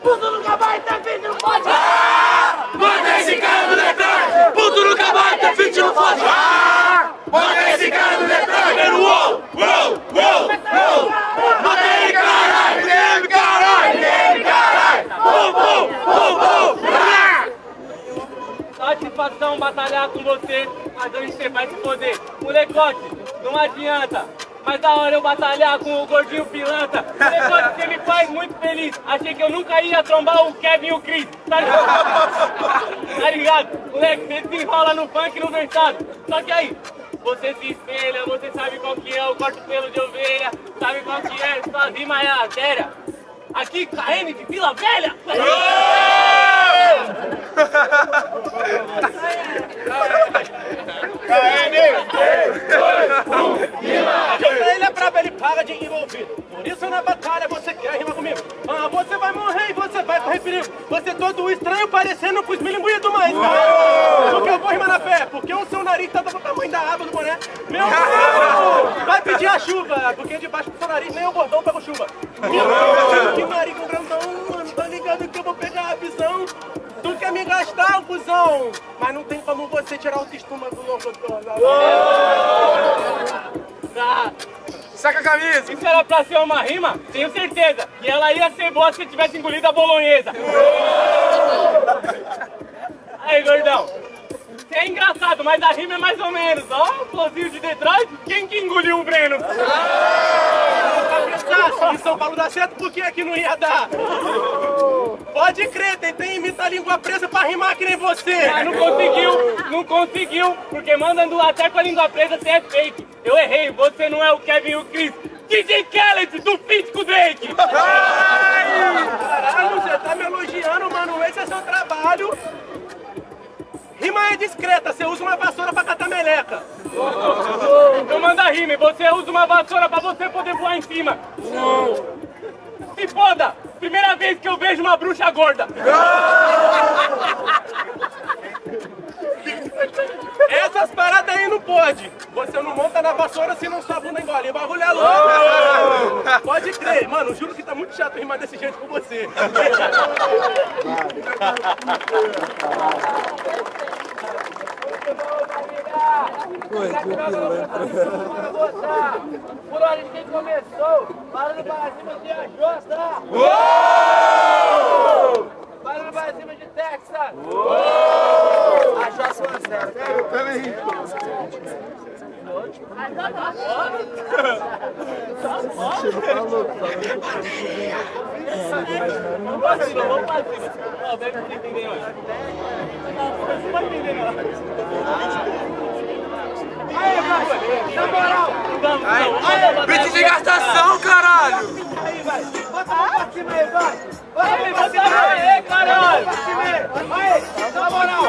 Puto nunca vai ter vídeo, não pode! Manda esse cara no Detran! Puto nunca vai ter vídeo, não pode! Manda esse cara no Detran! Primeiro uou, uou, uou, uou! Manda ele, caralho! Ele, caralho! Ele, caralho! Bum, bum, bum, bum! Satisfação batalhar com você, mas a gente vai se foder. Molecote, não adianta. Mas da hora eu batalhar com o gordinho pilantra. O negócio que me faz muito feliz. Achei que eu nunca ia trombar o Kevin e o Chris. Tá ligado? Tá ligado? Moleque, você se enrola no funk e no versado. Só que aí, você se espelha, você sabe qual que é o corte pelo de ovelha, sabe qual que é, sua rima é a séria. Aqui, KM de Vila Velha. Por isso na batalha você quer rimar comigo. Ah, você vai morrer e você vai correr perigo. Você é todo estranho parecendo com os milinguidos, mas porque eu vou rimar na fé, porque o seu nariz tá do tamanho da aba do boné. Meu Deus, vai pedir a chuva, porque debaixo do seu nariz nem o bordão pega chuva. Que nariz com grandão, mano, tá ligado que eu vou pegar a visão. Tu quer me gastar, cuzão, mas não tem como você tirar o autoestima do louco. Saca a camisa! Isso era pra ser uma rima? Tenho certeza! E ela ia ser boa se tivesse engolido a bolonhesa! Aí, gordão! Você é engraçado, mas a rima é mais ou menos! Ó, o Flowzinho de Detroit, quem que engoliu o Breno? Em São Paulo dá certo, por que aqui não ia dar? Pode crer, tentei imitar a língua presa pra rimar que nem você! Mas não conseguiu, não conseguiu, porque mandando até com a língua presa você é fake! Eu errei, você não é o Kevin e o Chris, DJ Khaled do feat com o Drake! Caralho, você tá me elogiando, mano, esse é seu trabalho! Rima é discreta, você usa uma vassoura pra catar meleca! Eu mando a rima, você usa uma vassoura pra você poder voar em cima! Se foda! Primeira vez que eu vejo uma bruxa gorda! Essas paradas aí não pode! Você não monta na vassoura se não sua bunda engole. O bagulho é louco! Oh! Pode crer! Mano, juro que tá muito chato rimar desse jeito com você. Por onde que começou? Barulho para cima de Ajosta! Barulho para cima de Texas! Ajosta 1 a 0. Peraí! Beat de gastação, caralho! Aí, vai! Bota pra cima aí, vai! Vai, bota aí, caralho! Aí, na moral!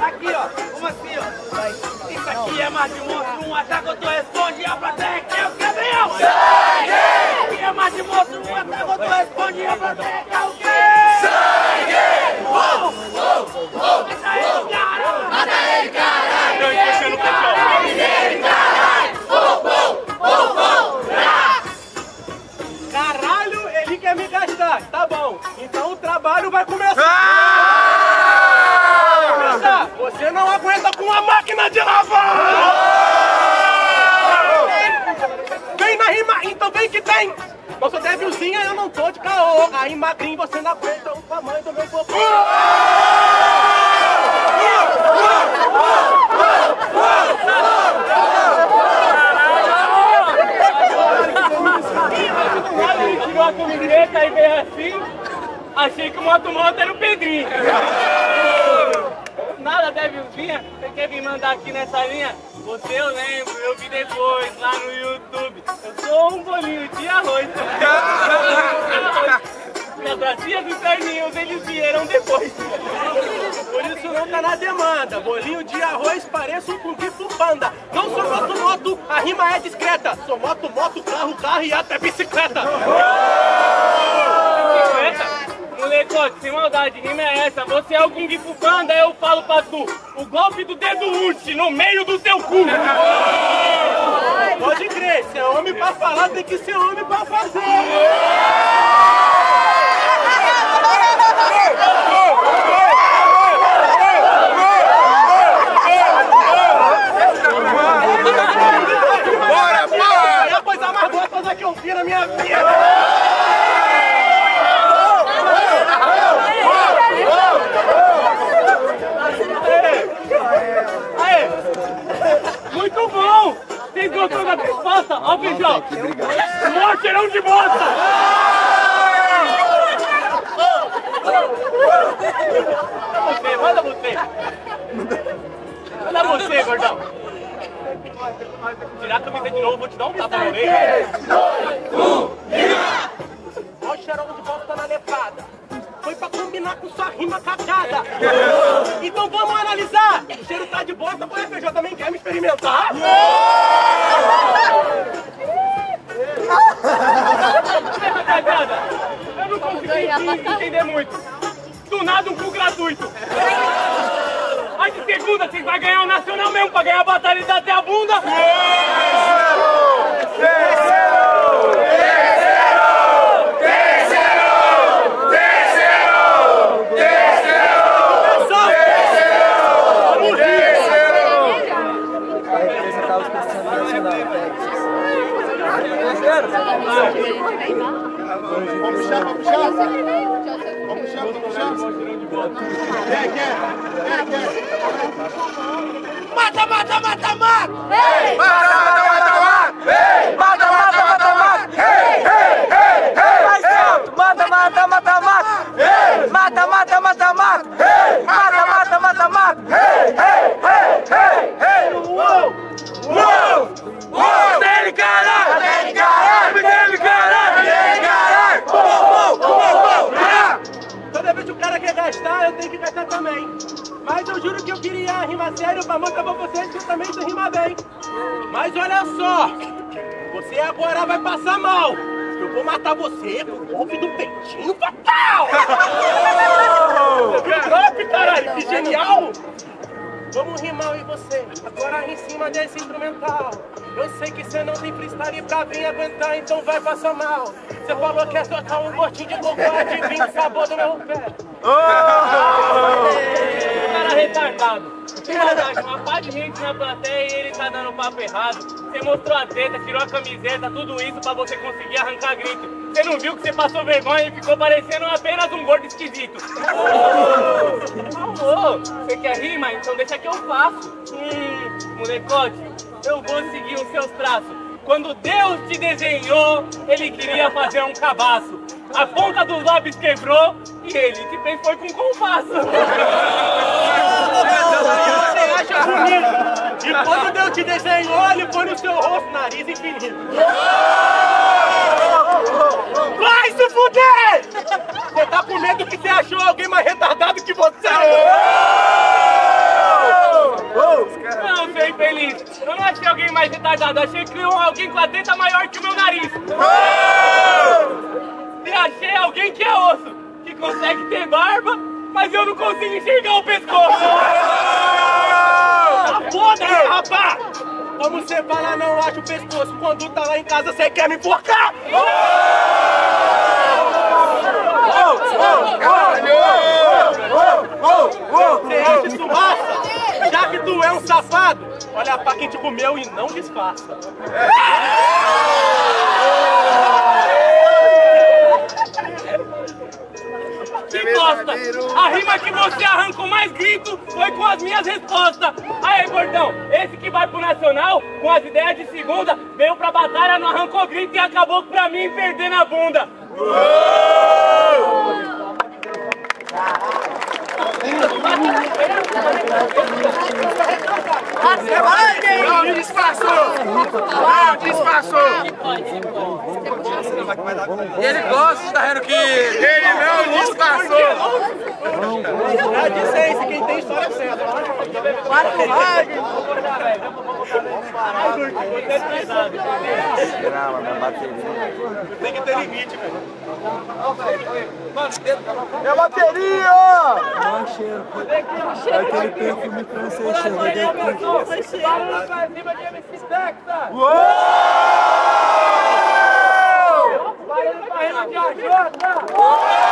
Aqui, ó! Como assim, ó? Vai. Isso aqui é mais de monstro, um ataque eu tô responde, a plateia é o Gabriel! Sangue! Isso é mais de monstro, um ataque eu tô responde, a plateia é o quê? Sangue! Isso aí, caralho! Mata ele, caralho! Tá bom, então o trabalho vai começar. Você não aguenta com uma máquina de lavar. Vem na rima, então vem que tem. Eu sou devilzinha, eu não tô de caô. Aí magrinho você não aguenta o tamanho do meu corpo. Ele tirou a camiseta e veio assim, achei que o moto era o Pedrinho. Nada, Devilzinha, você quer me mandar aqui nessa linha? Você eu lembro, eu vi depois lá no YouTube. Eu sou um bolinho de arroz. As bracinhas dos carninhos, eles vieram depois. Por isso não tá na demanda. Bolinho de arroz, pareço um cookie panda. Não sou moto-moto, a rima é discreta. Sou moto-moto, carro e até bicicleta. Molecote, sem maldade, rima é essa. Você é o Kung Fu Panda, eu falo pra tu. O golpe do dedo urte no meio do teu cu. Pode crer, se é homem pra falar, tem que ser homem pra fazer. de novo, vou te dar um tapa na orelha. 3, 2, 1, rima! Ó o xeroba de volta na levada. Foi pra combinar com sua rima cagada. Então vamos analisar. O cheiro tá de bosta, o FJ também quer me experimentar? Eu não consegui entender muito. Do nada um cu gratuito. Aí de segunda vocês vão ganhar o Nacional mesmo, pra ganhar a batalha e dar até a bunda. Mata, mata, mata, mata! Ei! Mata, mata, mata, mata! Ei! Mata, mata, mata, mata! Ei! Ei! Ei! Ei! Mais alto! Mata, mata, mata, mata! Ei! Mata, mata, mata, mata! Ei! Mata, mata, mata, mata! Ei! Ei! Ei! Ei! Ei! Uou! Uou! Uou! Dele, caralho! Dele, caralho! Dele, caralho! Dele, caralho! Uou! Uou! Uou! Toda vez que o cara quer gastar, eu tenho que gastar também. Mas eu juro que eu queria rimar sério pra mostrar pra vocês que eu também sei rimar bem. Mas olha só, você agora vai passar mal. Eu vou matar você com o golpe do peitinho fatal. Drop, caralho, que genial. Vamos rimar eu e você, agora em cima desse instrumental. Eu sei que você não tem freestyle pra vir aguentar, então vai passar mal. Você falou que é tocar um gostinho de cocô, adivinha o sabor do meu pé. Retardado. Verdade, uma pá de gente na plateia e ele tá dando papo errado. Você mostrou a teta, tirou a camiseta, tudo isso pra você conseguir arrancar grito. Você não viu que você passou vergonha e ficou parecendo apenas um gordo esquisito. Oh, você quer rima? Então deixa que eu faço. Molecote, eu vou seguir os seus traços. Quando Deus te desenhou, ele queria fazer um cabaço. A ponta dos lábios quebrou e ele te fez foi com compasso. Você acha bonito? E quando Deus te desenhou, ele põe no seu rosto, nariz infinito. Vai se fuder! Você tá com medo que você achou alguém mais retardado que você? Não, seu infeliz. Eu não achei alguém mais retardado, achei que alguém com a teta maior que o meu nariz. E achei alguém que é osso, que consegue ter barba, mas eu não consigo enxergar o pescoço. Foda-se, rapaz! Como você fala, não acha o pescoço. Quando tá lá em casa, você quer me enforcar? Você acha isso massa? Já que tu é um safado, olha pra quem te comeu e não disfarça. Resposta. A rima que você arrancou mais grito foi com as minhas respostas. Aí, gordão, esse que vai pro Nacional, com as ideias de segunda, veio pra batalha, não arrancou grito e acabou pra mim perdendo a bunda. Não disfarçou! Não disfarçou! Ele gosta de estar que ele não disfarçou! Dá licença, quem tem história certa. Quatro lives! Tem que ter limite, velho. Mano, é bateria! Não, cheiro. É aquele perfume francês, cheiro. Barulho pra cima de MC TEXAS! Uou! Barulho pra cima de AJ!